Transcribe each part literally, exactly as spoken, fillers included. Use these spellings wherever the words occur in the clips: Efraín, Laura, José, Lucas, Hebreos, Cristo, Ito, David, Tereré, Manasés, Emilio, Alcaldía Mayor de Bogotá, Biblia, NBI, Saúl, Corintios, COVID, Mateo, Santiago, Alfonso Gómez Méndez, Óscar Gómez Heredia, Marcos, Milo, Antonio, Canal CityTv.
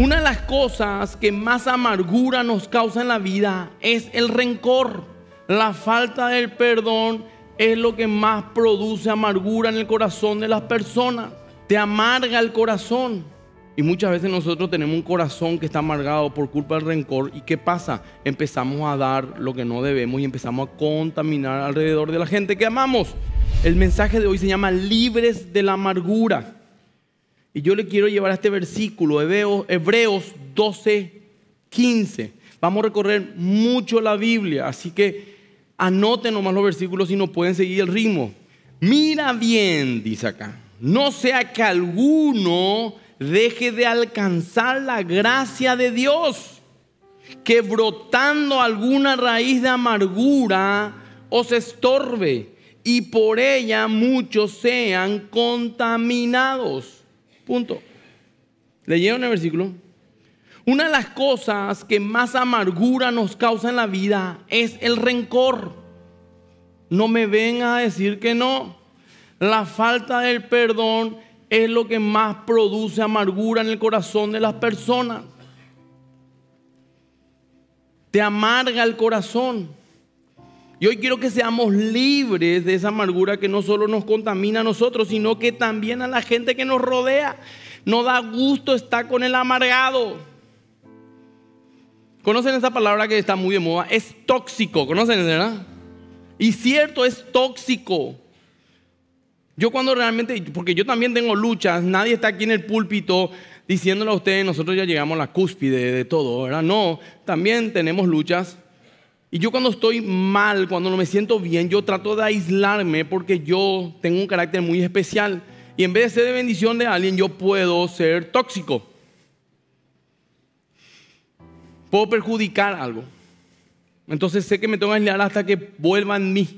Una de las cosas que más amargura nos causa en la vida es el rencor. La falta del perdón es lo que más produce amargura en el corazón de las personas. Te amarga el corazón. Y muchas veces nosotros tenemos un corazón que está amargado por culpa del rencor. ¿Y qué pasa? Empezamos a dar lo que no debemos y empezamos a contaminar alrededor de la gente que amamos. El mensaje de hoy se llama Libres de la Amargura. Y yo le quiero llevar a este versículo, Hebreos doce, quince. Vamos a recorrer mucho la Biblia, así que anoten nomás los versículos si no pueden seguir el ritmo. Mira bien, dice acá, no sea que alguno deje de alcanzar la gracia de Dios, que brotando alguna raíz de amargura os estorbe, y por ella muchos sean contaminados. Punto. ¿Leyeron el versículo? Una de las cosas que más amargura nos causa en la vida es el rencor. No me vengan a decir que no. La falta del perdón es lo que más produce amargura en el corazón de las personas. Te amarga el corazón. Y hoy quiero que seamos libres de esa amargura que no solo nos contamina a nosotros, sino que también a la gente que nos rodea. No da gusto estar con el amargado. ¿Conocen esa palabra que está muy de moda? Es tóxico. ¿Conocen esa, verdad? Y cierto, es tóxico. Yo cuando realmente, porque yo también tengo luchas, nadie está aquí en el púlpito diciéndole a ustedes, nosotros ya llegamos a la cúspide de todo, ¿verdad? No, también tenemos luchas. Y yo cuando estoy mal, cuando no me siento bien, yo trato de aislarme porque yo tengo un carácter muy especial. Y en vez de ser de bendición de alguien, yo puedo ser tóxico. Puedo perjudicar algo. Entonces sé que me tengo que aislar hasta que vuelva en mí.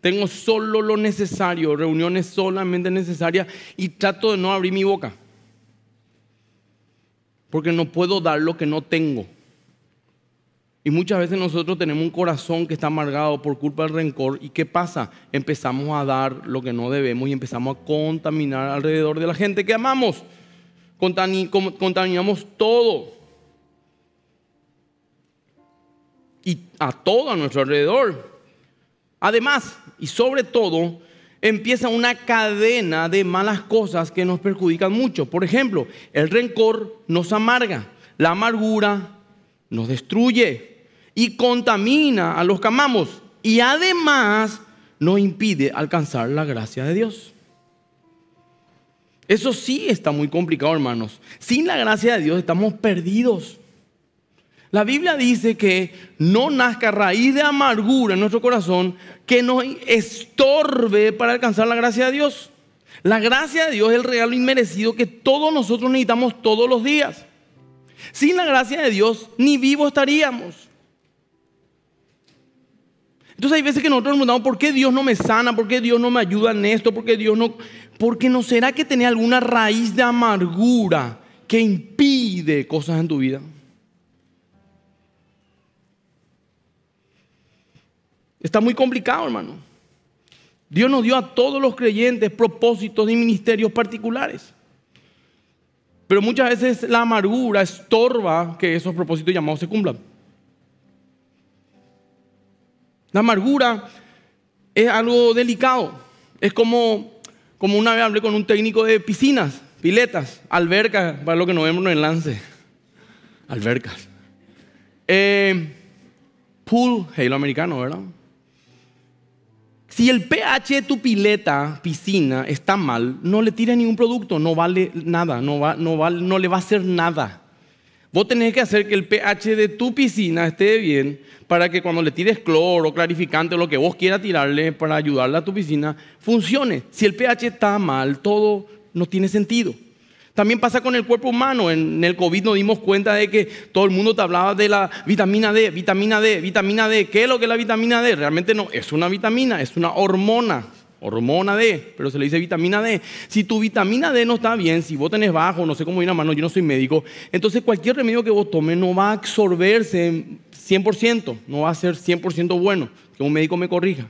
Tengo solo lo necesario, reuniones solamente necesarias, y trato de no abrir mi boca. Porque no puedo dar lo que no tengo. Y muchas veces nosotros tenemos un corazón que está amargado por culpa del rencor. ¿Y qué pasa? Empezamos a dar lo que no debemos y empezamos a contaminar alrededor de la gente que amamos. Contaminamos todo. Y a todo a nuestro alrededor. Además, y sobre todo, empieza una cadena de malas cosas que nos perjudican mucho. Por ejemplo, el rencor nos amarga. La amargura nos destruye. Y contamina a los que amamos. Y además nos impide alcanzar la gracia de Dios. Eso sí está muy complicado, hermanos. Sin la gracia de Dios estamos perdidos. La Biblia dice que no nazca raíz de amargura en nuestro corazón que nos estorbe para alcanzar la gracia de Dios. La gracia de Dios es el regalo inmerecido que todos nosotros necesitamos todos los días. Sin la gracia de Dios ni vivos estaríamos. Entonces hay veces que nosotros nos preguntamos, ¿por qué Dios no me sana? ¿Por qué Dios no me ayuda en esto? ¿Por qué Dios no? Porque no será que tenés alguna raíz de amargura que impide cosas en tu vida. Está muy complicado, hermano. Dios nos dio a todos los creyentes propósitos y ministerios particulares. Pero muchas veces la amargura estorba que esos propósitos llamados se cumplan. La amargura es algo delicado. Es como, como una vez hablé con un técnico de piscinas, piletas, albercas, para lo que nos vemos en el lance. Albercas. Eh, pool, hey, lo americano, ¿verdad? Si el pH de tu pileta, piscina, está mal, no le tires ningún producto, no vale nada, no, va, no, va, no le va a hacer nada. Vos tenés que hacer que el pH de tu piscina esté bien para que cuando le tires cloro, clarificante o lo que vos quieras tirarle para ayudarle a tu piscina, funcione. Si el pH está mal, todo no tiene sentido. También pasa con el cuerpo humano. En el COVID nos dimos cuenta de que todo el mundo te hablaba de la vitamina D, vitamina D, vitamina D. ¿Qué es lo que es la vitamina D? Realmente no es una vitamina, es una hormona. Hormona D, pero se le dice vitamina D. Si tu vitamina D no está bien, si vos tenés bajo, no sé cómo viene a mano, yo no soy médico, entonces cualquier remedio que vos tomes no va a absorberse cien por ciento, no va a ser cien por ciento bueno, que un médico me corrija.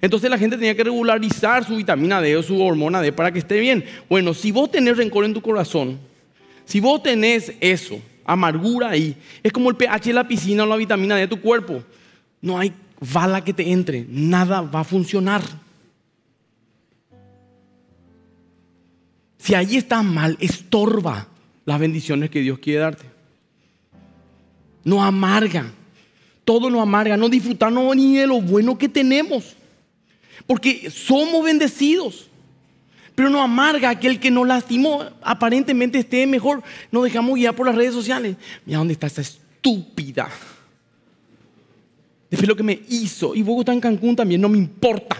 Entonces la gente tenía que regularizar su vitamina D o su hormona D para que esté bien. Bueno, si vos tenés rencor en tu corazón, si vos tenés eso, amargura ahí, es como el pH de la piscina o la vitamina D de tu cuerpo. No hay bala que te entre, nada va a funcionar. Si ahí estás mal, estorba las bendiciones que Dios quiere darte. Nos amarga, todo nos amarga, no disfrutamos ni de lo bueno que tenemos. Porque somos bendecidos, pero nos amarga aquel que nos lastimó, aparentemente esté mejor. Nos dejamos guiar por las redes sociales. Mira dónde está esa estúpida. Después lo que me hizo, y Bogotá en Cancún también, no me importa.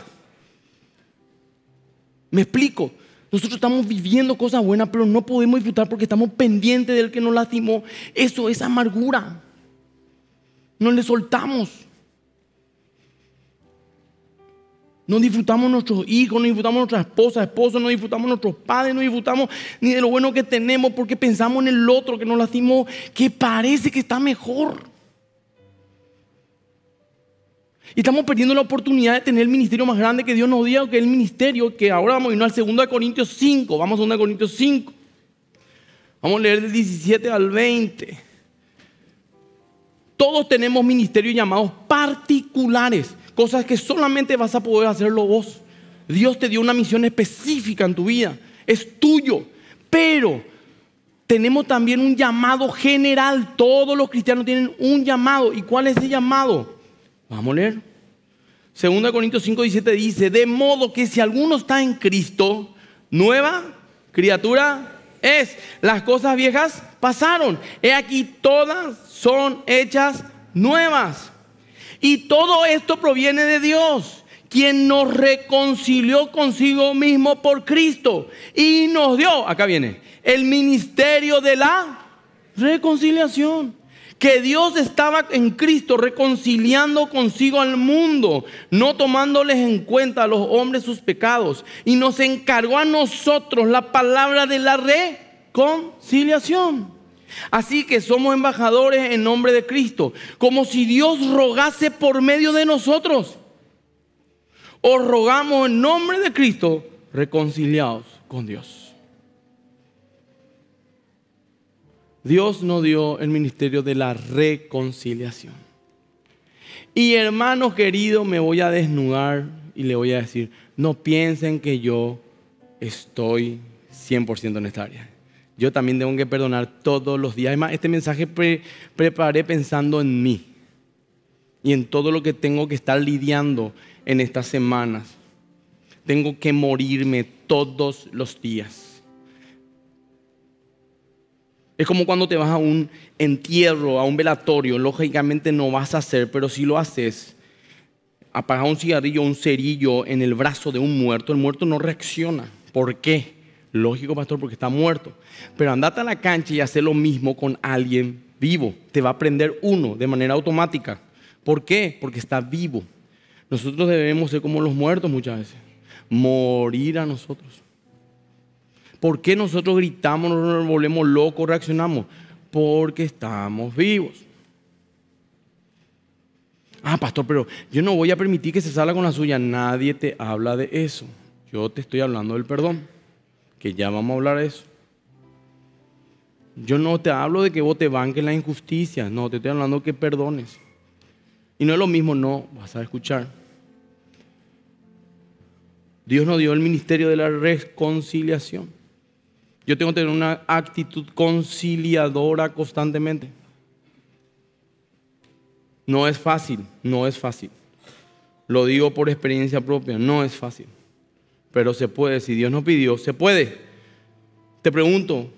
Me explico. Nosotros estamos viviendo cosas buenas, pero no podemos disfrutar porque estamos pendientes del que nos lastimó. Eso es amargura. No le soltamos. No disfrutamos nuestros hijos, no disfrutamos nuestra esposa, esposo, no disfrutamos nuestros padres, no disfrutamos ni de lo bueno que tenemos porque pensamos en el otro que nos lastimó, que parece que está mejor. Y estamos perdiendo la oportunidad de tener el ministerio más grande que Dios nos dio, que es el ministerio que ahora vamos a irnos al dos Corintios cinco. Vamos a dos Corintios cinco. Vamos a leer del diecisiete al veinte. Todos tenemos ministerios llamados particulares, cosas que solamente vas a poder hacerlo vos. Dios te dio una misión específica en tu vida, es tuyo, pero tenemos también un llamado general. Todos los cristianos tienen un llamado. ¿Y cuál es ese llamado? Vamos a leer. dos Corintios cinco, diecisiete dice: de modo que si alguno está en Cristo, nueva criatura es. Las cosas viejas pasaron. He aquí todas son hechas nuevas. Y todo esto proviene de Dios, quien nos reconcilió consigo mismo por Cristo y nos dio, acá viene, el ministerio de la reconciliación. Que Dios estaba en Cristo reconciliando consigo al mundo, no tomándoles en cuenta a los hombres sus pecados. Y nos encargó a nosotros la palabra de la reconciliación. Así que somos embajadores en nombre de Cristo, como si Dios rogase por medio de nosotros. Os rogamos en nombre de Cristo, reconciliados con Dios. Dios nos dio el ministerio de la reconciliación. Y hermanos queridos, me voy a desnudar y le voy a decir, no piensen que yo estoy cien por ciento en esta área. Yo también tengo que perdonar todos los días. Además, este mensaje pre preparé pensando en mí y en todo lo que tengo que estar lidiando en estas semanas. Tengo que morirme todos los días. Es como cuando te vas a un entierro, a un velatorio. Lógicamente no vas a hacer, pero si lo haces, apagas un cigarrillo, un cerillo en el brazo de un muerto, el muerto no reacciona. ¿Por qué? Lógico, pastor, porque está muerto. Pero andate a la cancha y haz lo mismo con alguien vivo. Te va a prender uno de manera automática. ¿Por qué? Porque está vivo. Nosotros debemos ser como los muertos muchas veces. Morir a nosotros. ¿Por qué nosotros gritamos, nos volvemos locos, reaccionamos? Porque estamos vivos. Ah, pastor, pero yo no voy a permitir que se salga con la suya. Nadie te habla de eso. Yo te estoy hablando del perdón, que ya vamos a hablar de eso. Yo no te hablo de que vos te banques la injusticia. No, te estoy hablando que perdones. Y no es lo mismo, no, vas a escuchar. Dios nos dio el ministerio de la reconciliación. Yo tengo que tener una actitud conciliadora constantemente. No es fácil, no es fácil. Lo digo por experiencia propia, no es fácil. Pero se puede, si Dios nos pidió, se puede. Te pregunto,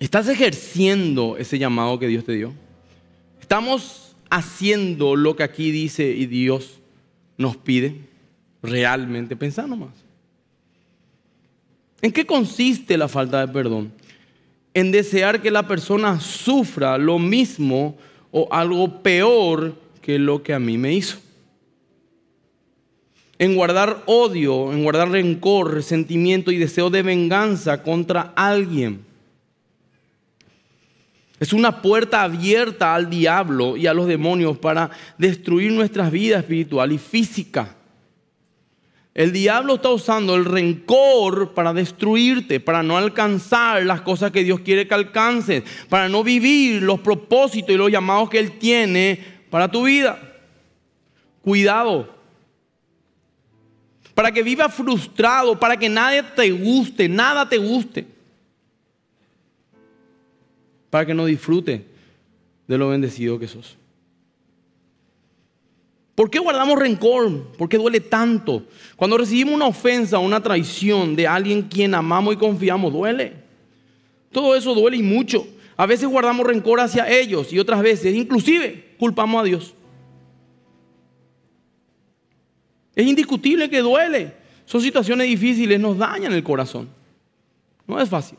¿estás ejerciendo ese llamado que Dios te dio? ¿Estamos haciendo lo que aquí dice y Dios nos pide? Realmente, pensá nomás. ¿En qué consiste la falta de perdón? En desear que la persona sufra lo mismo o algo peor que lo que a mí me hizo. En guardar odio, en guardar rencor, resentimiento y deseo de venganza contra alguien. Es una puerta abierta al diablo y a los demonios para destruir nuestras vidas espiritual y física. El diablo está usando el rencor para destruirte, para no alcanzar las cosas que Dios quiere que alcances, para no vivir los propósitos y los llamados que Él tiene para tu vida. Cuidado. Para que vivas frustrado, para que nadie te guste, nada te guste. Para que no disfrutes de lo bendecido que sos. ¿Por qué guardamos rencor? ¿Por qué duele tanto? Cuando recibimos una ofensa, una traición de alguien quien amamos y confiamos, duele. Todo eso duele y mucho. A veces guardamos rencor hacia ellos y otras veces, inclusive, culpamos a Dios. Es indiscutible que duele. Son situaciones difíciles, nos dañan el corazón. No es fácil.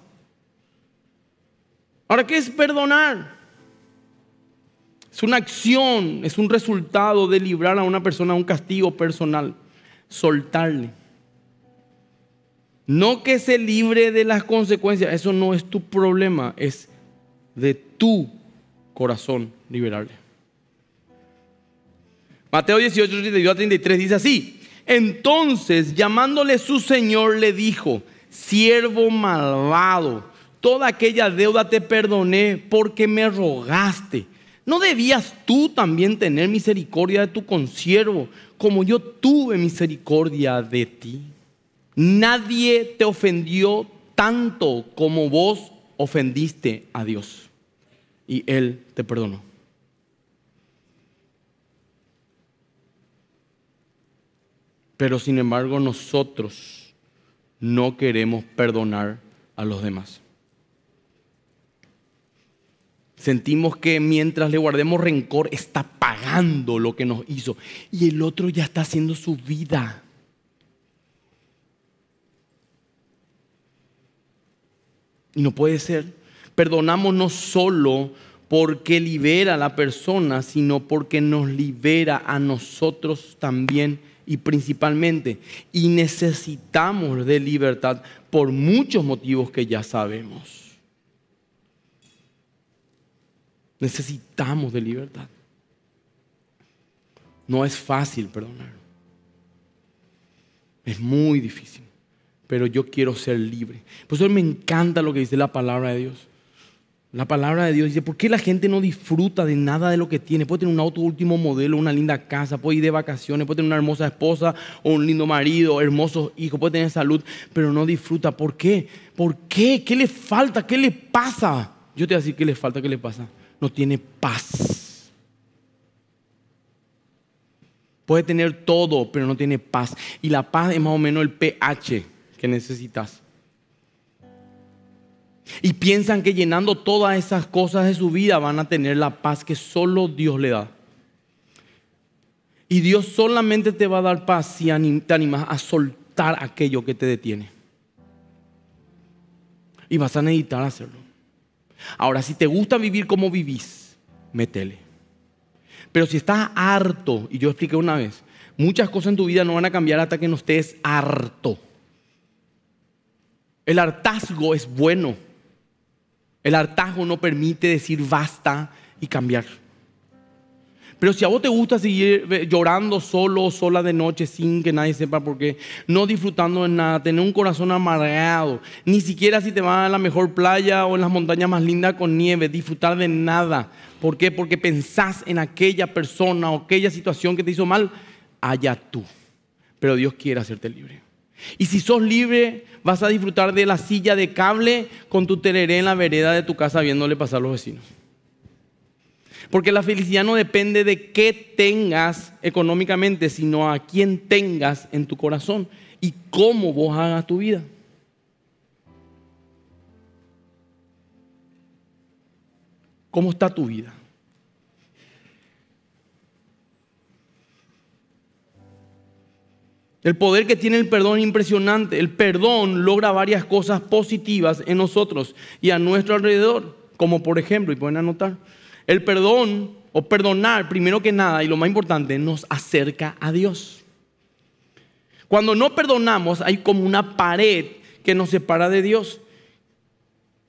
Ahora, ¿qué es perdonar? Es una acción, es un resultado de librar a una persona de un castigo personal. Soltarle. No que se libre de las consecuencias. Eso no es tu problema. Es de tu corazón liberarle. Mateo dieciocho, treinta y dos a treinta y tres dice así. Entonces, llamándole su Señor, le dijo, siervo malvado, toda aquella deuda te perdoné porque me rogaste. ¿No debías tú también tener misericordia de tu consiervo, como yo tuve misericordia de ti? Nadie te ofendió tanto como vos ofendiste a Dios, y Él te perdonó. Pero sin embargo, nosotros no queremos perdonar a los demás. Sentimos que mientras le guardemos rencor, está pagando lo que nos hizo. Y el otro ya está haciendo su vida. Y no puede ser. Perdonamos no solo porque libera a la persona, sino porque nos libera a nosotros también y principalmente. Y necesitamos de libertad por muchos motivos que ya sabemos. Necesitamos de libertad. No es fácil perdonar. Es muy difícil. Pero yo quiero ser libre. Por eso me encanta lo que dice la palabra de Dios. La palabra de Dios dice, ¿por qué la gente no disfruta de nada de lo que tiene? Puede tener un auto último modelo, una linda casa, puede ir de vacaciones, puede tener una hermosa esposa o un lindo marido, hermosos hijos, puede tener salud, pero no disfruta. ¿Por qué? ¿Por qué? ¿Qué le falta? ¿Qué le pasa? Yo te voy a decir qué le falta, qué le pasa. No tiene paz. Puede tener todo, pero no tiene paz. Y la paz es más o menos el pH que necesitas. Y piensan que llenando todas esas cosas de su vida van a tener la paz que solo Dios le da. Y Dios solamente te va a dar paz si te animas a soltar aquello que te detiene. Y vas a necesitar hacerlo. Ahora, si te gusta vivir como vivís, métele. Pero si estás harto, y yo expliqué una vez, muchas cosas en tu vida no van a cambiar hasta que no estés harto. El hartazgo es bueno. El hartazgo no permite decir basta y cambiar. Pero si a vos te gusta seguir llorando solo o sola de noche sin que nadie sepa por qué, no disfrutando de nada, tener un corazón amargado, ni siquiera si te vas a la mejor playa o en las montañas más lindas con nieve, disfrutar de nada. ¿Por qué? Porque pensás en aquella persona o aquella situación que te hizo mal, allá tú. Pero Dios quiere hacerte libre. Y si sos libre, vas a disfrutar de la silla de cable con tu tereré en la vereda de tu casa viéndole pasar a los vecinos. Porque la felicidad no depende de qué tengas económicamente, sino a quién tengas en tu corazón y cómo vos hagas tu vida. ¿Cómo está tu vida? El poder que tiene el perdón es impresionante. El perdón logra varias cosas positivas en nosotros y a nuestro alrededor, como por ejemplo, y pueden anotar, el perdón o perdonar, primero que nada, y lo más importante, nos acerca a Dios. Cuando no perdonamos, hay como una pared que nos separa de Dios.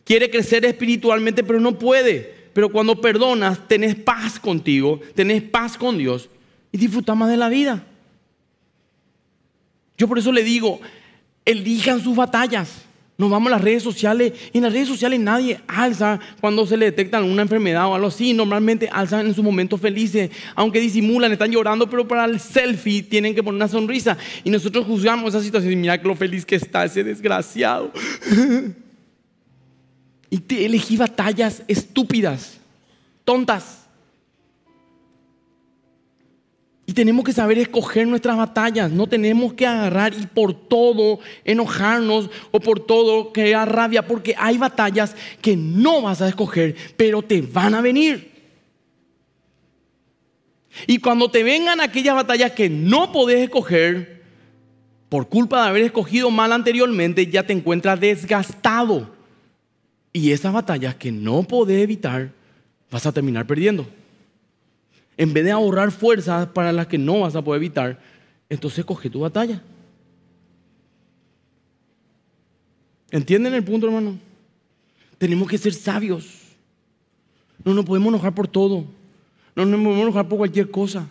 Quiere crecer espiritualmente, pero no puede. Pero cuando perdonas, tenés paz contigo, tenés paz con Dios y disfrutás más de la vida. Yo por eso le digo, elijan sus batallas. Nos vamos a las redes sociales y en las redes sociales nadie alza cuando se le detectan una enfermedad o algo así. Normalmente alzan en sus momentos felices, aunque disimulan, están llorando, pero para el selfie tienen que poner una sonrisa. Y nosotros juzgamos esa situación y mira lo feliz que está ese desgraciado. Y te elegí batallas estúpidas, tontas. Y tenemos que saber escoger nuestras batallas. No tenemos que agarrar y por todo enojarnos o por todo crear rabia, porque hay batallas que no vas a escoger, pero te van a venir. Y cuando te vengan aquellas batallas que no podés escoger, por culpa de haber escogido mal anteriormente, ya te encuentras desgastado. Y esas batallas que no podés evitar, vas a terminar perdiendo. En vez de ahorrar fuerzas para las que no vas a poder evitar, entonces coge tu batalla. ¿Entienden el punto, hermano? Tenemos que ser sabios. No nos podemos enojar por todo. No nos podemos enojar por cualquier cosa.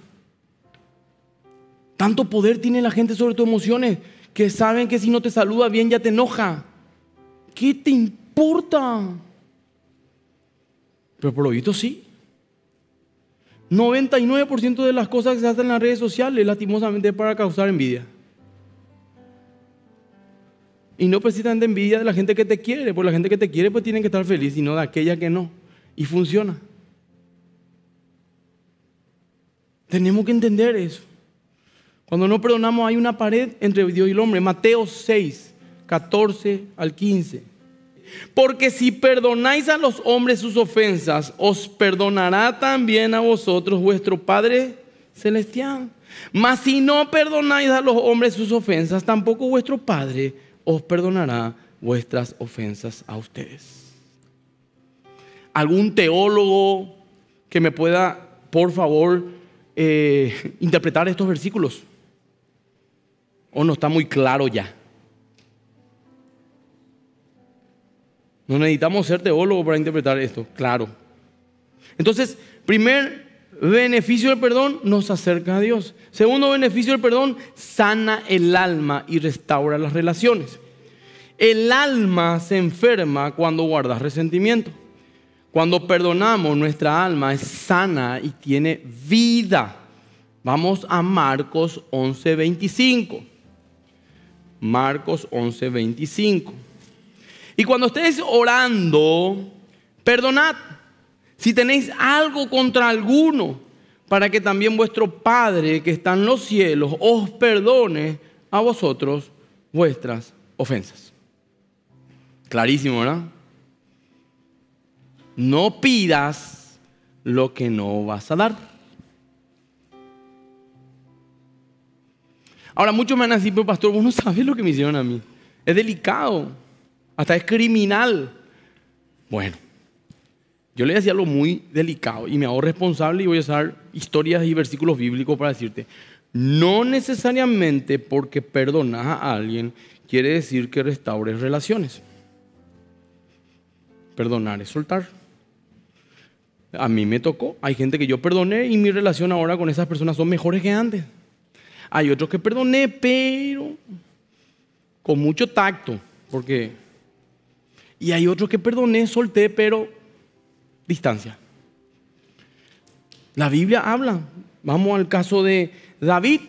Tanto poder tiene la gente sobre tus emociones, que saben que si no te saluda bien ya te enoja. ¿Qué te importa? Pero por lo visto sí. noventa y nueve por ciento de las cosas que se hacen en las redes sociales, lastimosamente, es para causar envidia. Y no precisamente envidia de la gente que te quiere, porque la gente que te quiere pues tiene que estar feliz, sino de aquella que no. Y funciona. Tenemos que entender eso. Cuando no perdonamos hay una pared entre Dios y el hombre. Mateo seis, catorce al quince. Porque si perdonáis a los hombres sus ofensas, os perdonará también a vosotros vuestro Padre Celestial. Mas si no perdonáis a los hombres sus ofensas, tampoco vuestro Padre os perdonará vuestras ofensas a ustedes. ¿Algún teólogo que me pueda, por favor, eh, interpretar estos versículos? ¿O no está muy claro ya? No necesitamos ser teólogos para interpretar esto, claro. Entonces, primer beneficio del perdón, nos acerca a Dios. Segundo beneficio del perdón, sana el alma y restaura las relaciones. El alma se enferma cuando guardas resentimiento. Cuando perdonamos, nuestra alma es sana y tiene vida. Vamos a Marcos once, veinticinco. Marcos once, veinticinco. Y cuando estéis orando, perdonad si tenéis algo contra alguno, para que también vuestro Padre que está en los cielos os perdone a vosotros vuestras ofensas. Clarísimo, ¿verdad? No pidas lo que no vas a dar. Ahora, muchos me van a decir, pero pastor, vos no sabés lo que me hicieron a mí. Es delicado. Hasta es criminal. Bueno, yo le decía algo muy delicado y me hago responsable y voy a usar historias y versículos bíblicos para decirte, no necesariamente porque perdonas a alguien quiere decir que restaures relaciones. Perdonar es soltar. A mí me tocó, hay gente que yo perdoné y mi relación ahora con esas personas son mejores que antes. Hay otros que perdoné, pero con mucho tacto, porque... Y hay otros que perdoné, solté, pero distancia. La Biblia habla. Vamos al caso de David.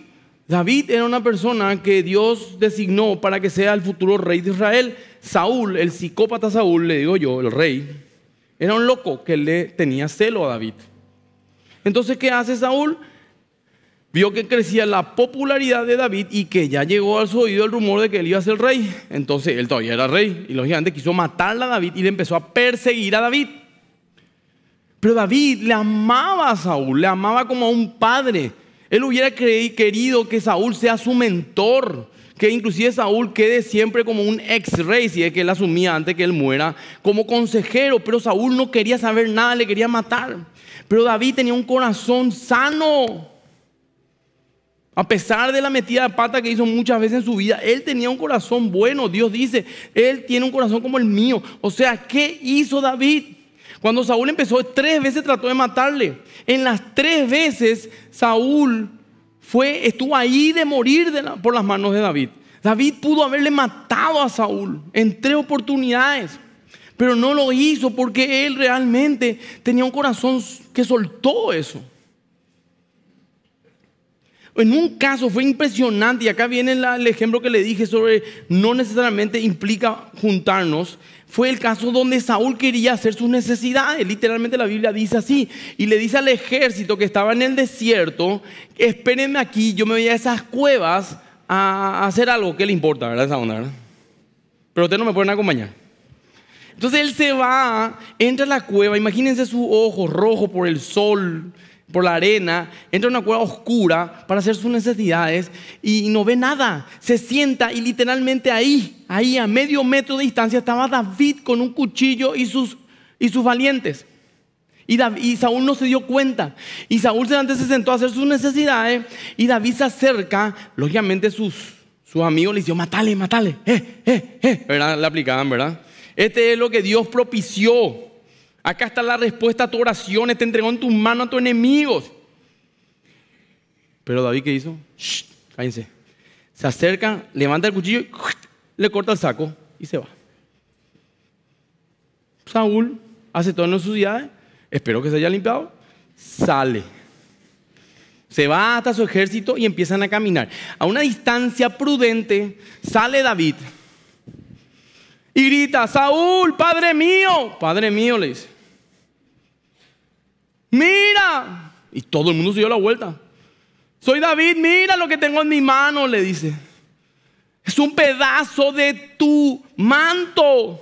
David era una persona que Dios designó para que sea el futuro rey de Israel. Saúl, el psicópata Saúl, le digo yo, el rey, era un loco que le tenía celo a David. Entonces, ¿qué hace Saúl? Vio que crecía la popularidad de David y que ya llegó a su oído el rumor de que él iba a ser rey. Entonces, él todavía era rey y lógicamente quiso matarle a David y le empezó a perseguir a David. Pero David le amaba a Saúl, le amaba como a un padre. Él hubiera querido que Saúl sea su mentor, que inclusive Saúl quede siempre como un ex rey, si es que él asumía antes que él muera, como consejero. Pero Saúl no quería saber nada, le quería matar. Pero David tenía un corazón sano. A pesar de la metida de pata que hizo muchas veces en su vida, él tenía un corazón bueno. Dios dice, él tiene un corazón como el mío. O sea, ¿qué hizo David? Cuando Saúl empezó, tres veces trató de matarle. En las tres veces, Saúl fue, estuvo ahí de morir de la, por las manos de David. David pudo haberle matado a Saúl en tres oportunidades, pero no lo hizo porque él realmente tenía un corazón que soltó eso. En un caso fue impresionante, y acá viene la, el ejemplo que le dije sobre no necesariamente implica juntarnos. Fue el caso donde Saúl quería hacer sus necesidades. Literalmente la Biblia dice así, y le dice al ejército que estaba en el desierto: espérenme aquí, yo me voy a esas cuevas a hacer algo. ¿Qué le importa, verdad, esa onda, verdad? Pero ustedes no me pueden acompañar. Entonces él se va, entra a la cueva, imagínense sus ojos rojos por el sol, por la arena, entra a una cueva oscura para hacer sus necesidades y no ve nada. Se sienta y literalmente ahí, ahí a medio metro de distancia estaba David con un cuchillo y sus, y sus valientes. Y, David, y Saúl no se dio cuenta. Y Saúl antes se sentó a hacer sus necesidades y David se acerca. Lógicamente sus, sus amigos le dijeron: matale, matale. Eh, eh, eh. ¿Verdad? La aplicaban, ¿verdad? Este es lo que Dios propició. Acá está la respuesta a tu oración. Te entregó en tus manos a tus enemigos. Pero David, ¿qué hizo? Shh, cállense. Se acerca, levanta el cuchillo, y le corta el saco y se va. Saúl hace todas las necesidades, espero que se haya limpiado, sale. Se va hasta su ejército y empiezan a caminar. A una distancia prudente sale David y grita: Saúl, padre mío, padre mío, le dice. Mira, y todo el mundo se dio la vuelta. Soy David, mira lo que tengo en mi mano, le dice. Es un pedazo de tu manto.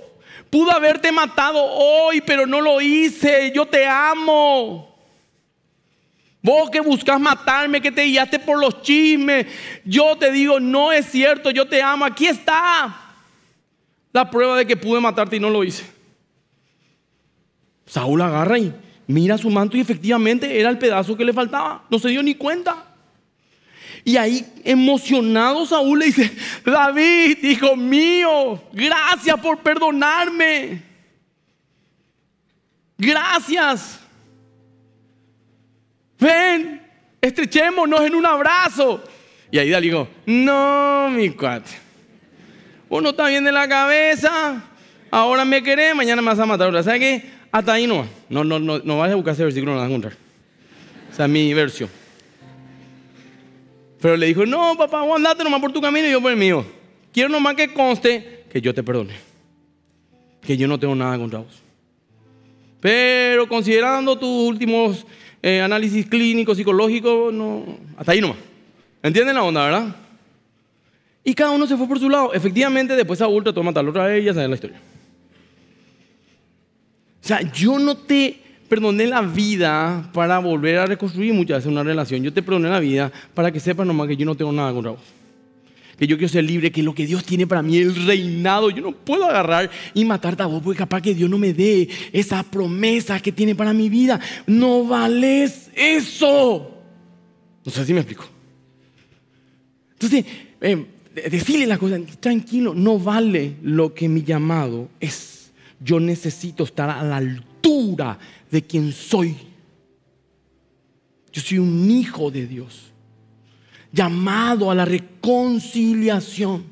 Pudo haberte matado hoy, pero no lo hice. Yo te amo. Vos que buscas matarme, que te guiaste por los chismes, yo te digo, no es cierto, yo te amo. Aquí está la prueba de que pude matarte y no lo hice. Saúl agarra y mira su manto y efectivamente era el pedazo que le faltaba. No se dio ni cuenta. Y ahí, emocionado, Saúl le dice: David, hijo mío, gracias por perdonarme. Gracias. Ven, estrechémonos en un abrazo. Y ahí David dijo: no, mi cuate, vos no estás bien de la cabeza. Ahora me querés, mañana me vas a matar. O sea que hasta ahí no. No, no, no, no vas a buscar ese versículo, no vas a encontrar. O sea, mi versión. Pero le dijo: no, papá, vos andate nomás por tu camino y yo por el mío. Quiero nomás que conste que yo te perdone, que yo no tengo nada contra vos. Pero considerando tus últimos eh, análisis clínicos, psicológicos, no, hasta ahí nomás. ¿Entienden la onda, verdad? Y cada uno se fue por su lado. Efectivamente, después Saúl trató de matarlo otra vez y ya saben la historia. O sea, yo no te... perdoné la vida para volver a reconstruir muchas veces una relación. Yo te perdoné la vida para que sepas nomás que yo no tengo nada contra vos. Que yo quiero ser libre, que lo que Dios tiene para mí, el reinado, yo no puedo agarrar y matarte a vos porque capaz que Dios no me dé esa promesa que tiene para mi vida. No vales eso. No sé si me explico. Entonces, eh, decirle las cosas, tranquilo, no vale lo que mi llamado es. Yo necesito estar a la altura de quien soy. Yo soy un hijo de Dios, llamado a la reconciliación.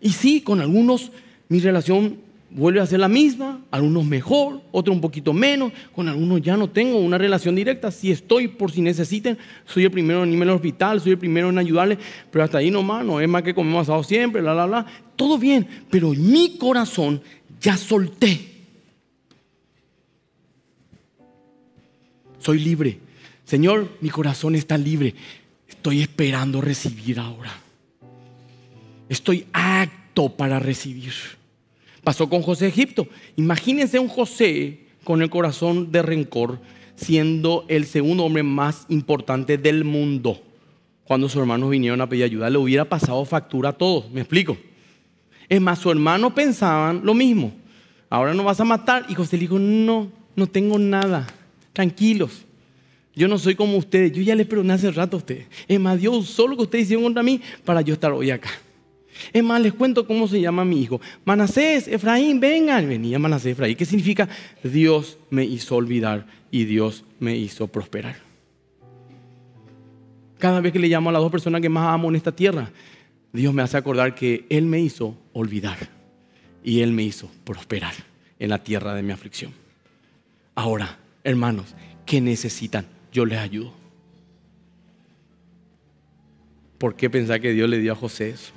Y sí, con algunos mi relación vuelve a ser la misma, algunos mejor, otros un poquito menos, con algunos ya no tengo una relación directa. Si estoy, por si necesiten, soy el primero en irme al hospital, soy el primero en ayudarles, pero hasta ahí nomás, no es más que comemos asado siempre, bla, bla, bla, todo bien, pero en mi corazón ya solté. Soy libre. Señor, mi corazón está libre. Estoy esperando recibir ahora. Estoy apto para recibir. Pasó con José de Egipto. Imagínense un José con el corazón de rencor, siendo el segundo hombre más importante del mundo. Cuando sus hermanos vinieron a pedir ayuda, le hubiera pasado factura a todos. ¿Me explico? Es más, sus hermanos pensaban lo mismo. Ahora nos vas a matar. Y José le dijo: no, no tengo nada. Tranquilos. Yo no soy como ustedes. Yo ya les perdoné hace rato a ustedes. Es más, Dios usó lo que ustedes hicieron contra mí para yo estar hoy acá. Es más, les cuento cómo se llama mi hijo. Manasés, Efraín, vengan. Venía Manasés, Efraín. ¿Qué significa? Dios me hizo olvidar y Dios me hizo prosperar. Cada vez que le llamo a las dos personas que más amo en esta tierra, Dios me hace acordar que Él me hizo olvidar y Él me hizo prosperar en la tierra de mi aflicción. Ahora, hermanos, ¿qué necesitan? Yo les ayudo. ¿Por qué pensar que Dios le dio a José eso?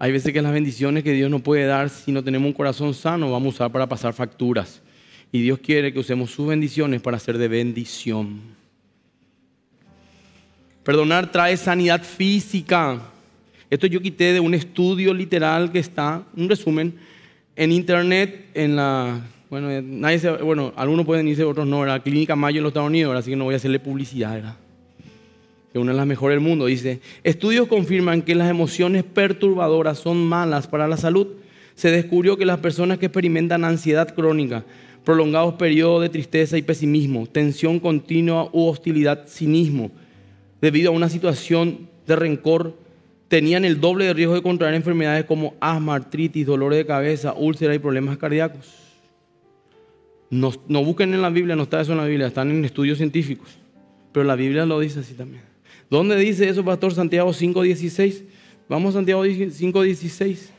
Hay veces que las bendiciones que Dios nos puede dar, si no tenemos un corazón sano, vamos a usar para pasar facturas. Y Dios quiere que usemos sus bendiciones para ser de bendición. Perdonar trae sanidad física. Esto yo quité de un estudio literal que está, un resumen, en internet, en la... Bueno, nadie se, bueno algunos pueden irse, otros no, era la Clínica Mayo en los Estados Unidos, ¿verdad? Así que no voy a hacerle publicidad, ¿verdad? Que una de las mejores del mundo, dice, estudios confirman que las emociones perturbadoras son malas para la salud. Se descubrió que las personas que experimentan ansiedad crónica, prolongados periodos de tristeza y pesimismo, tensión continua u hostilidad, cinismo, debido a una situación de rencor, tenían el doble de riesgo de contraer enfermedades como asma, artritis, dolores de cabeza, úlceras y problemas cardíacos. No, no busquen en la Biblia, no está eso en la Biblia, están en estudios científicos, pero la Biblia lo dice así también. ¿Dónde dice eso, pastor? Santiago cinco dieciséis. Vamos a Santiago cinco dieciséis.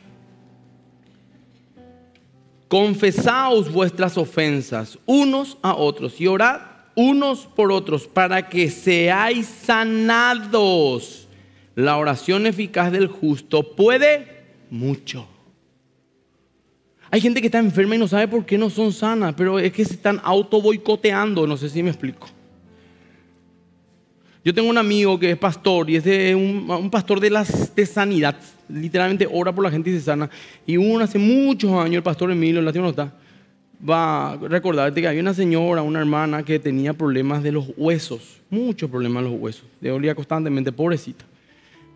Confesaos vuestras ofensas unos a otros y orad unos por otros para que seáis sanados. La oración eficaz del justo puede mucho. Hay gente que está enferma y no sabe por qué no son sanas, pero es que se están auto boicoteando, no sé si me explico. Yo tengo un amigo que es pastor y es de un, un pastor de, las, de sanidad. Literalmente ora por la gente y se sana. Y uno hace muchos años, el pastor Emilio, el latino no está, va a recordarte que había una señora, una hermana que tenía problemas de los huesos. Muchos problemas de los huesos. Le dolía constantemente, pobrecita.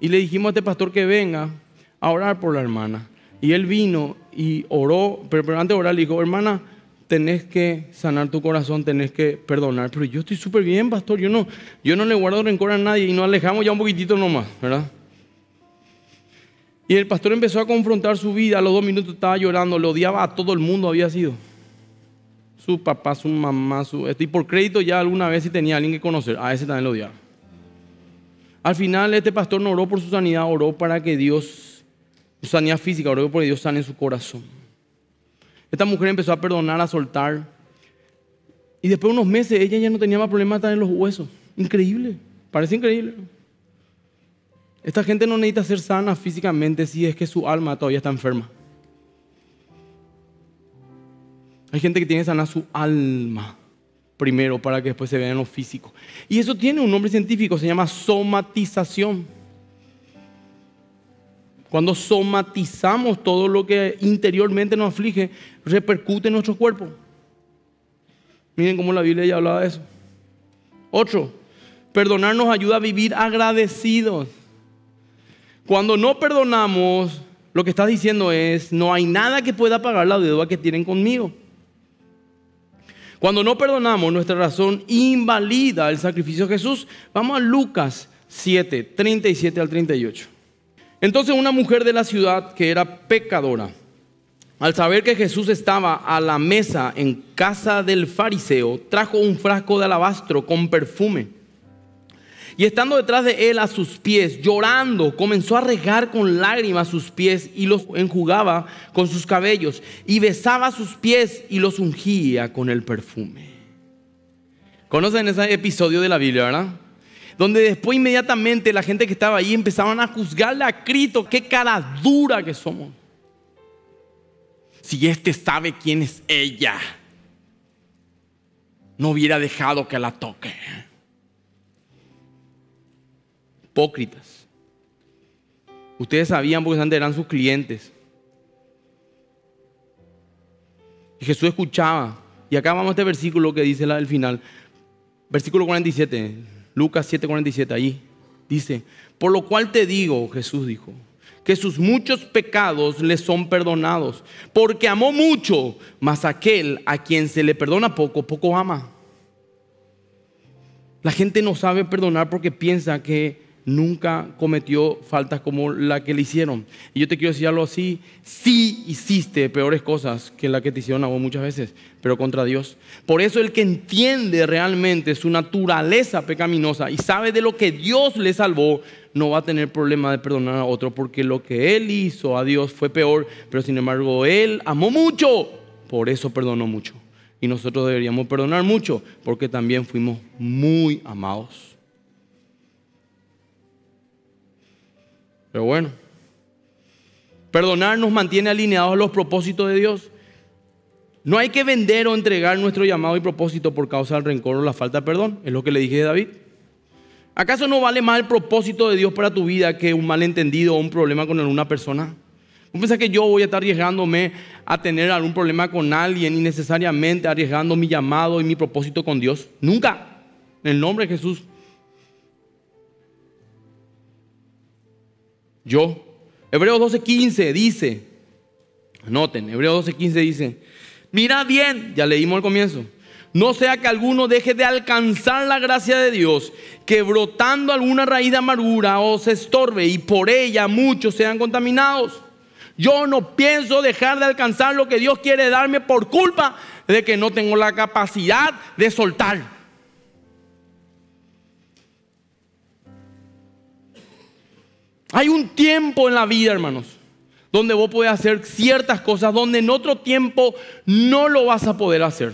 Y le dijimos a este pastor que venga a orar por la hermana. Y él vino y oró, pero, pero antes de orar le dijo, hermana, tenés que sanar tu corazón, tenés que perdonar. Pero yo estoy súper bien, pastor. Yo no, yo no le guardo rencor a nadie y nos alejamos ya un poquitito nomás, ¿verdad? Y el pastor empezó a confrontar su vida. A los dos minutos estaba llorando, le odiaba a todo el mundo, había sido. Su papá, su mamá, su... Y por crédito ya alguna vez si tenía a alguien que conocer, a ese también lo odiaba. Al final este pastor no oró por su sanidad, oró para que Dios, su sanidad física, oró para que Dios sane su corazón. Esta mujer empezó a perdonar, a soltar. Y después de unos meses ella ya no tenía más problemas en los huesos. Increíble. Parece increíble. Esta gente no necesita ser sana físicamente si es que su alma todavía está enferma. Hay gente que tiene que sanar su alma primero para que después se vea en lo físico. Y eso tiene un nombre científico, se llama somatización. Cuando somatizamos todo lo que interiormente nos aflige, repercute en nuestro cuerpo. Miren cómo la Biblia ya hablaba de eso. Otro, perdonar nos ayuda a vivir agradecidos. Cuando no perdonamos, lo que estás diciendo es, no hay nada que pueda pagar la deuda que tienen conmigo. Cuando no perdonamos, nuestra razón invalida el sacrificio de Jesús. Vamos a Lucas siete, treinta y siete al treinta y ocho. Entonces una mujer de la ciudad que era pecadora, al saber que Jesús estaba a la mesa en casa del fariseo, trajo un frasco de alabastro con perfume. Y estando detrás de él a sus pies, llorando, comenzó a regar con lágrimas sus pies y los enjugaba con sus cabellos. Y besaba sus pies y los ungía con el perfume. ¿Conocen ese episodio de la Biblia, verdad? Donde después inmediatamente la gente que estaba ahí empezaban a juzgarle a Cristo. ¡Qué cara dura que somos! Si este sabe quién es ella, no hubiera dejado que la toque. Hipócritas. Ustedes sabían porque antes eran sus clientes. Y Jesús escuchaba. Y acá vamos a este versículo que dice el final. Versículo cuarenta y siete. Lucas siete, cuarenta y siete, ahí dice, por lo cual te digo, Jesús dijo, que sus muchos pecados le son perdonados, porque amó mucho, mas aquel a quien se le perdona poco, poco ama. La gente no sabe perdonar porque piensa que nunca cometió faltas como la que le hicieron. Y yo te quiero decir algo así, sí hiciste peores cosas que la que te hicieron a vos muchas veces, pero contra Dios. Por eso el que entiende realmente su naturaleza pecaminosa y sabe de lo que Dios le salvó, no va a tener problema de perdonar a otro, porque lo que él hizo a Dios fue peor, pero sin embargo él amó mucho, por eso perdonó mucho. Y nosotros deberíamos perdonar mucho, porque también fuimos muy amados. Pero bueno, perdonar nos mantiene alineados a los propósitos de Dios. No hay que vender o entregar nuestro llamado y propósito por causa del rencor o la falta de perdón. Es lo que le dije a David. ¿Acaso no vale más el propósito de Dios para tu vida que un malentendido o un problema con alguna persona? ¿Vos pensás que yo voy a estar arriesgándome a tener algún problema con alguien y necesariamente arriesgando mi llamado y mi propósito con Dios? Nunca. En el nombre de Jesús. Yo. Hebreos doce quince dice, anoten, Hebreos doce quince dice, mira bien, ya leímos al comienzo, no sea que alguno deje de alcanzar la gracia de Dios, que brotando alguna raíz de amargura os estorbe y por ella muchos sean contaminados. Yo no pienso dejar de alcanzar lo que Dios quiere darme por culpa de que no tengo la capacidad de soltar. Hay un tiempo en la vida, hermanos, donde vos podés hacer ciertas cosas, donde en otro tiempo no lo vas a poder hacer.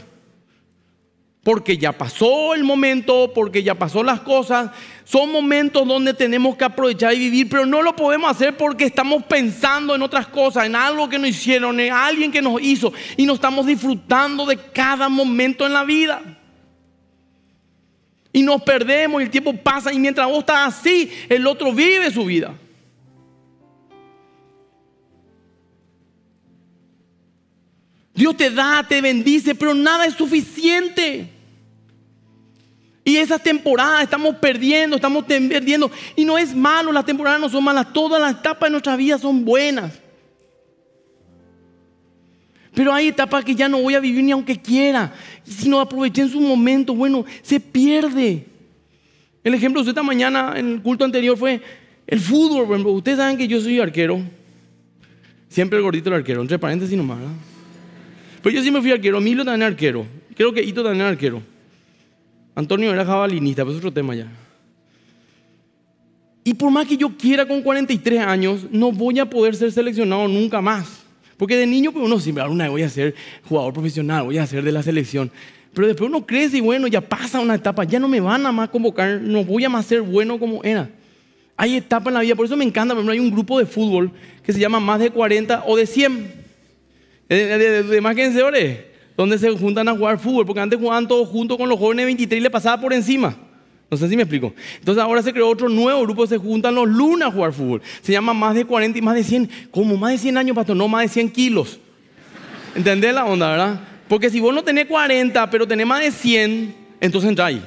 Porque ya pasó el momento, porque ya pasó las cosas. Son momentos donde tenemos que aprovechar y vivir, pero no lo podemos hacer porque estamos pensando en otras cosas, en algo que nos hicieron, en alguien que nos hizo, y no estamos disfrutando de cada momento en la vida. Y nos perdemos, y el tiempo pasa, y mientras vos estás así, el otro vive su vida. Dios te da, te bendice, pero nada es suficiente. Y esas temporadas estamos perdiendo, estamos perdiendo. Y no es malo, las temporadas no son malas. Todas las etapas de nuestra vida son buenas. Pero hay etapas que ya no voy a vivir ni aunque quiera. Y si no aproveché en su momento, bueno, se pierde. El ejemplo de esta mañana en el culto anterior fue el fútbol. Por ejemplo, ustedes saben que yo soy arquero. Siempre el gordito del arquero, entre paréntesis nomás, ¿verdad? Pero yo siempre fui arquero, Milo también era arquero, creo que Ito también era arquero. Antonio era jabalinista, pero es otro tema ya. Y por más que yo quiera con cuarenta y tres años, no voy a poder ser seleccionado nunca más. Porque de niño pues uno siempre, alguna vez voy a ser jugador profesional, voy a ser de la selección. Pero después uno crece y bueno, ya pasa una etapa, ya no me van a más convocar, no voy a más ser bueno como era. Hay etapas en la vida, por eso me encanta, por ejemplo, hay un grupo de fútbol que se llama Más de cuarenta o de cien. De, de, de más que en señores, donde se juntan a jugar fútbol, porque antes jugaban todos juntos con los jóvenes de veintitrés y le pasaba por encima. No sé si me explico. Entonces ahora se creó otro nuevo grupo, se juntan los lunes a jugar fútbol. Se llama Más de cuarenta y Más de cien. ¿Cómo? Más de cien años, pastor. No, más de cien kilos. ¿Entendés la onda, verdad? Porque si vos no tenés cuarenta, pero tenés más de cien, entonces entra ahí.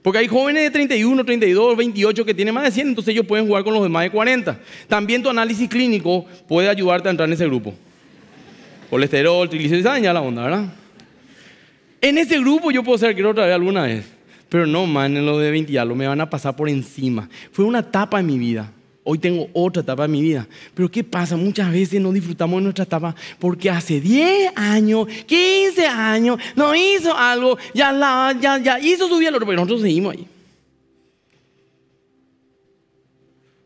Porque hay jóvenes de treinta y uno, treinta y dos, veintiocho que tienen más de cien, entonces ellos pueden jugar con los demás de cuarenta. También tu análisis clínico puede ayudarte a entrar en ese grupo. Colesterol, triglicéridos, ya la onda, ¿verdad? En ese grupo yo puedo ser arquero otra vez alguna vez. Pero no, man, en los de veinte ya lo me van a pasar por encima. Fue una etapa en mi vida. Hoy tengo otra etapa en mi vida. Pero ¿qué pasa? Muchas veces no disfrutamos de nuestra etapa porque hace diez años, quince años, no hizo algo, ya, la, ya, ya hizo su vida, pero nosotros seguimos ahí.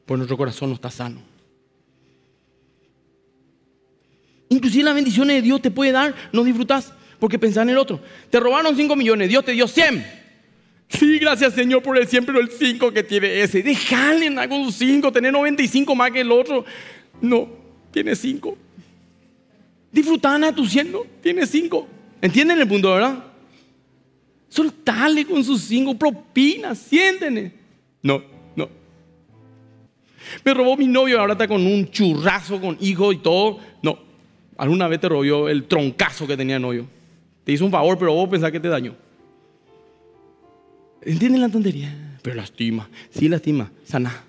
Pues nuestro corazón no está sano. Inclusive las bendiciones de Dios te puede dar, no disfrutás porque pensás en el otro. Te robaron cinco millones, Dios te dio cien. Sí, gracias Señor por el cien, pero el cinco que tiene ese. Déjale en algo cinco, tener noventa y cinco más que el otro. No, tiene cinco. Disfrutana a tu cien, no, tiene cinco. ¿Entienden el punto, verdad? Soltale con sus cinco propinas, siéntene. No, no. Me robó mi novio, ahora está con un churrazo, con hijo y todo. No, alguna vez te robó el troncazo que tenía el novio. Te hizo un favor, pero vos pensás que te dañó. ¿Entienden la tontería? Pero lastima. Sí, lastima. Sana.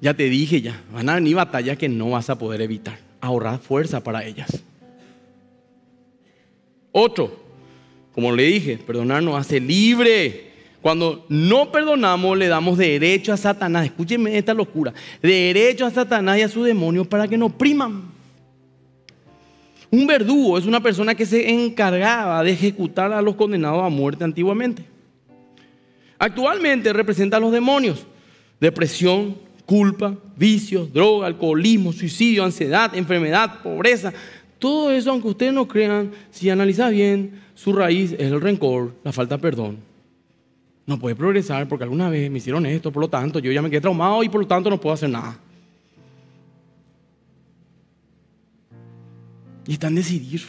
Ya te dije ya. Van a venir batallas que no vas a poder evitar. Ahorrar fuerza para ellas. Otro. Como le dije, perdonar nos hace libre. Cuando no perdonamos, le damos derecho a Satanás. Escúchenme esta locura. Derecho a Satanás y a sus demonios para que nos opriman. Un verdugo es una persona que se encargaba de ejecutar a los condenados a muerte antiguamente. Actualmente representa a los demonios. Depresión, culpa, vicios, droga, alcoholismo, suicidio, ansiedad, enfermedad, pobreza. Todo eso, aunque ustedes no crean, si analiza bien, su raíz es el rencor, la falta de perdón. No puede progresar porque alguna vez me hicieron esto, por lo tanto yo ya me quedé traumado y por lo tanto no puedo hacer nada. Y están decidir.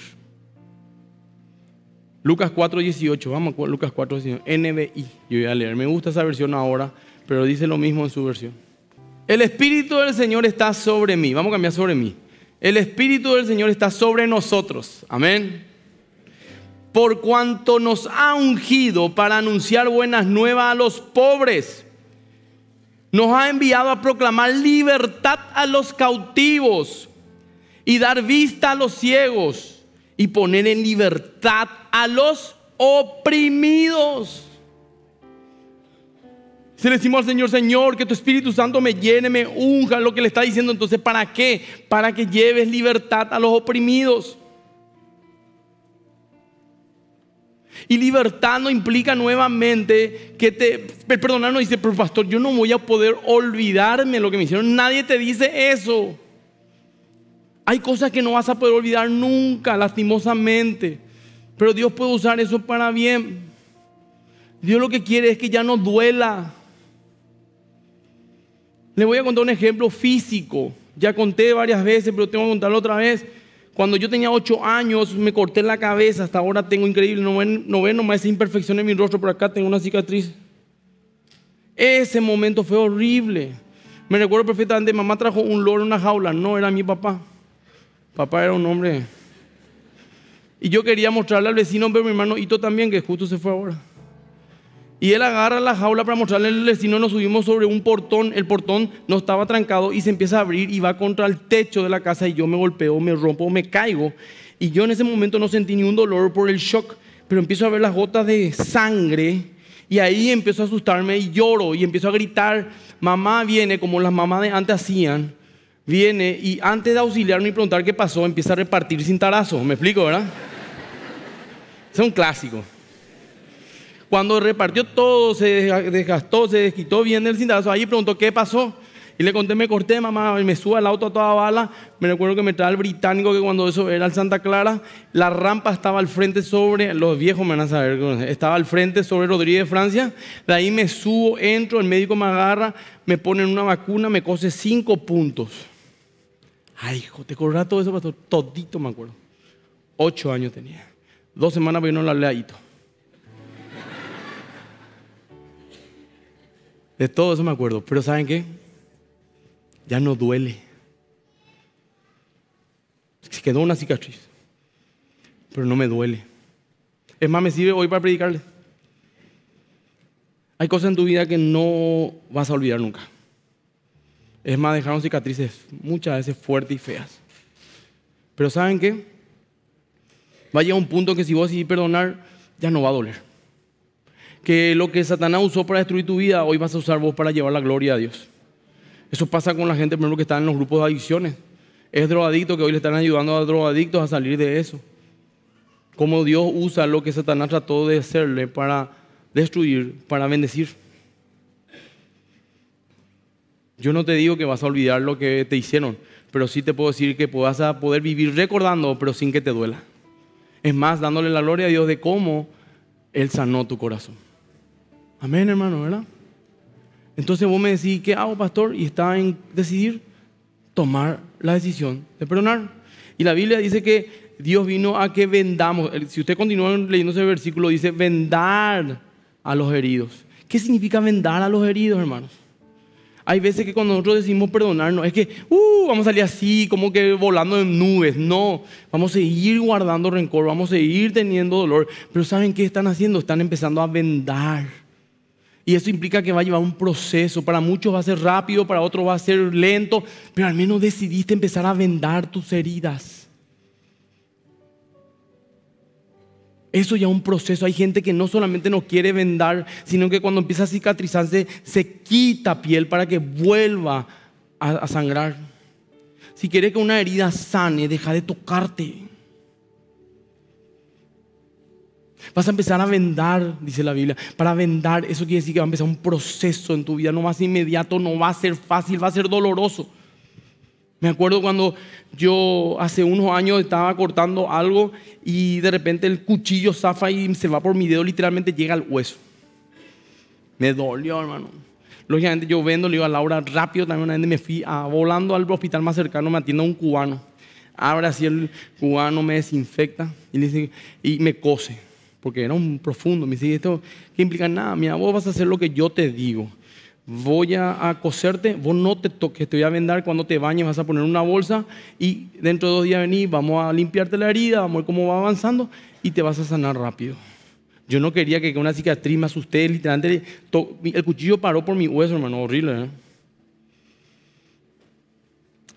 Lucas cuatro dieciocho, vamos a Lucas cuatro dieciocho, N B I. Yo voy a leer, me gusta esa versión ahora, pero dice lo mismo en su versión. El Espíritu del Señor está sobre mí. Vamos a cambiar sobre mí. El Espíritu del Señor está sobre nosotros. Amén. Por cuanto nos ha ungido para anunciar buenas nuevas a los pobres. Nos ha enviado a proclamar libertad a los cautivos y dar vista a los ciegos y poner en libertad a los oprimidos. Se le decimos al Señor, Señor, que tu Espíritu Santo me llene, me unja, lo que le está diciendo. Entonces, ¿para qué? Para que lleves libertad a los oprimidos. Y libertad no implica nuevamente que te... Perdona, no dice, pero pastor, yo no voy a poder olvidarme lo que me hicieron. Nadie te dice eso. Hay cosas que no vas a poder olvidar nunca, lastimosamente. Pero Dios puede usar eso para bien. Dios lo que quiere es que ya no duela. Les voy a contar un ejemplo físico. Ya conté varias veces, pero tengo que contarlo otra vez. Cuando yo tenía ocho años, me corté la cabeza. Hasta ahora tengo increíble. No ven, no ven nomás esa imperfección en mi rostro. Por acá tengo una cicatriz. Ese momento fue horrible. Me recuerdo perfectamente. Mamá trajo un loro en una jaula. No, era mi papá. Papá era un hombre. Y yo quería mostrarle al vecino, pero mi hermano Ito también, que justo se fue ahora. Y él agarra la jaula para mostrarle al vecino, nos subimos sobre un portón, el portón no estaba trancado y se empieza a abrir y va contra el techo de la casa y yo me golpeo, me rompo, me caigo. Y yo en ese momento no sentí ni un dolor por el shock, pero empiezo a ver las gotas de sangre y ahí empiezo a asustarme y lloro y empiezo a gritar. Mamá viene, como las mamás de antes hacían, viene y antes de auxiliarme y preguntar qué pasó, empieza a repartir cintarazos. ¿Me explico, verdad? Es un clásico. Cuando repartió todo, se desgastó, se desquitó bien del cintarazo. Ahí preguntó, ¿qué pasó? Y le conté, me corté, mamá, me subo al auto a toda bala. Me recuerdo que me traía el británico, que cuando eso era el Santa Clara, la rampa estaba al frente sobre, los viejos me van a saber, estaba al frente sobre Rodríguez de Francia. De ahí me subo, entro, el médico me agarra, me ponen una vacuna, me cose cinco puntos. Ay, hijo, ¿te acordás todo eso, pastor? Todito me acuerdo. Ocho años tenía. Dos semanas pero yo no le hablé a Ito. De todo eso me acuerdo, pero ¿saben qué? Ya no duele. Se quedó una cicatriz, pero no me duele. Es más, me sirve hoy para predicarle. Hay cosas en tu vida que no vas a olvidar nunca. Es más, dejaron cicatrices muchas veces fuertes y feas. Pero ¿saben qué? Va a llegar un punto que si vos decidís perdonar, ya no va a doler. Que lo que Satanás usó para destruir tu vida, hoy vas a usar vos para llevar la gloria a Dios. Eso pasa con la gente, por ejemplo, que está en los grupos de adicciones. Es drogadicto que hoy le están ayudando a drogadictos a salir de eso. Cómo Dios usa lo que Satanás trató de hacerle para destruir, para bendecir. Yo no te digo que vas a olvidar lo que te hicieron, pero sí te puedo decir que vas a poder vivir recordando, pero sin que te duela. Es más, dándole la gloria a Dios de cómo Él sanó tu corazón. Amén, hermano, ¿verdad? Entonces vos me decís, ¿qué hago, pastor? Y está en decidir tomar la decisión de perdonar. Y la Biblia dice que Dios vino a que vendamos. Si usted continúa leyendo ese versículo, dice vendar a los heridos. ¿Qué significa vendar a los heridos, hermanos? Hay veces que cuando nosotros decimos perdonar, no es que uh, vamos a salir así, como que volando en nubes. No, vamos a seguir guardando rencor, vamos a seguir teniendo dolor. Pero ¿saben qué están haciendo? Están empezando a vendar. Y eso implica que va a llevar un proceso. Para muchos va a ser rápido, para otros va a ser lento. Pero al menos decidiste empezar a vendar tus heridas. Eso ya es un proceso. Hay gente que no solamente no quiere vendar, sino que cuando empieza a cicatrizarse, se quita piel para que vuelva a, a sangrar. Si quieres que una herida sane, deja de tocarte. Vas a empezar a vendar, dice la Biblia. Para vendar, eso quiere decir que va a empezar un proceso en tu vida. No va a ser inmediato, no va a ser fácil, va a ser doloroso. Me acuerdo cuando yo hace unos años estaba cortando algo y de repente el cuchillo zafa y se va por mi dedo, literalmente llega al hueso. Me dolió, hermano. Lógicamente yo vendo, le digo a Laura rápido, también una vez me fui a, volando al hospital más cercano, me atiende un cubano. Abre así el cubano, me desinfecta y, le dice, y me cose, porque era un profundo. Me dice, esto qué implica nada, mira, vos vas a hacer lo que yo te digo. Voy a, a coserte, vos no te toques, te voy a vendar, cuando te bañes vas a poner una bolsa y dentro de dos días venís, vamos a limpiarte la herida, vamos a ver cómo va avanzando y te vas a sanar rápido. Yo no quería que una cicatriz, me asusté, literalmente el cuchillo paró por mi hueso, hermano, horrible, ¿eh?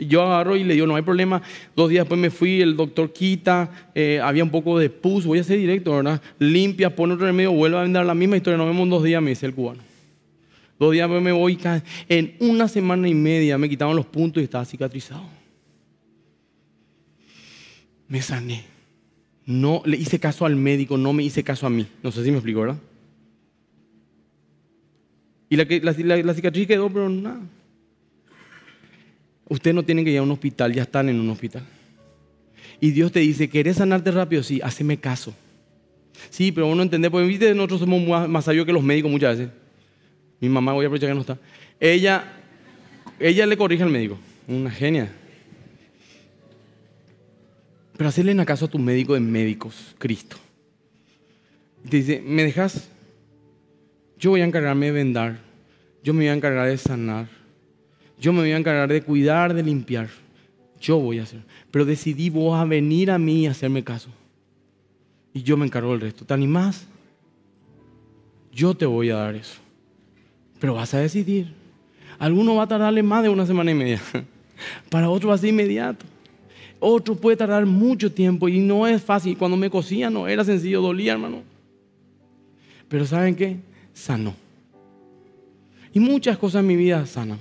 Yo agarro y le digo, no hay problema. Dos días después me fui, el doctor quita, eh, había un poco de pus, voy a ser directo, ¿verdad? Limpia, pone otro remedio, vuelve a vender la misma historia, nos vemos en dos días, me dice el cubano. Dos días después me voy, en una semana y media me quitaron los puntos y estaba cicatrizado. Me sané. No le hice caso al médico, no me hice caso a mí. No sé si me explico, ¿verdad? Y la, la, la, la cicatriz quedó, pero nada. Ustedes no tienen que ir a un hospital, ya están en un hospital. Y Dios te dice, ¿querés sanarte rápido? Sí, haceme caso. Sí, pero vos no entendés, porque ¿viste? Nosotros somos más, más sabios que los médicos muchas veces. Mi mamá, voy a aprovechar que no está. Ella, ella le corrige al médico, una genia. Pero hacerle caso a tu médico de médicos, Cristo. Y te dice, ¿me dejas? Yo voy a encargarme de vendar, yo me voy a encargar de sanar. Yo me voy a encargar de cuidar, de limpiar. Yo voy a hacer. Pero decidí vos a venir a mí y hacerme caso. Y yo me encargo del resto. ¿Te animás? Yo te voy a dar eso. Pero vas a decidir. Alguno va a tardarle más de una semana y media. Para otro va a ser inmediato. Otro puede tardar mucho tiempo y no es fácil. Cuando me cosía no era sencillo, dolía, hermano. Pero ¿saben qué? Sanó. Y muchas cosas en mi vida sanan.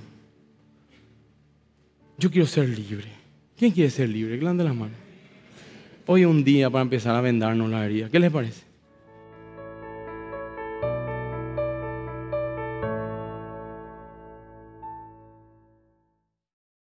Yo quiero ser libre. ¿Quién quiere ser libre? Que levante las manos. Hoy es un día para empezar a vendarnos la herida. ¿Qué les parece?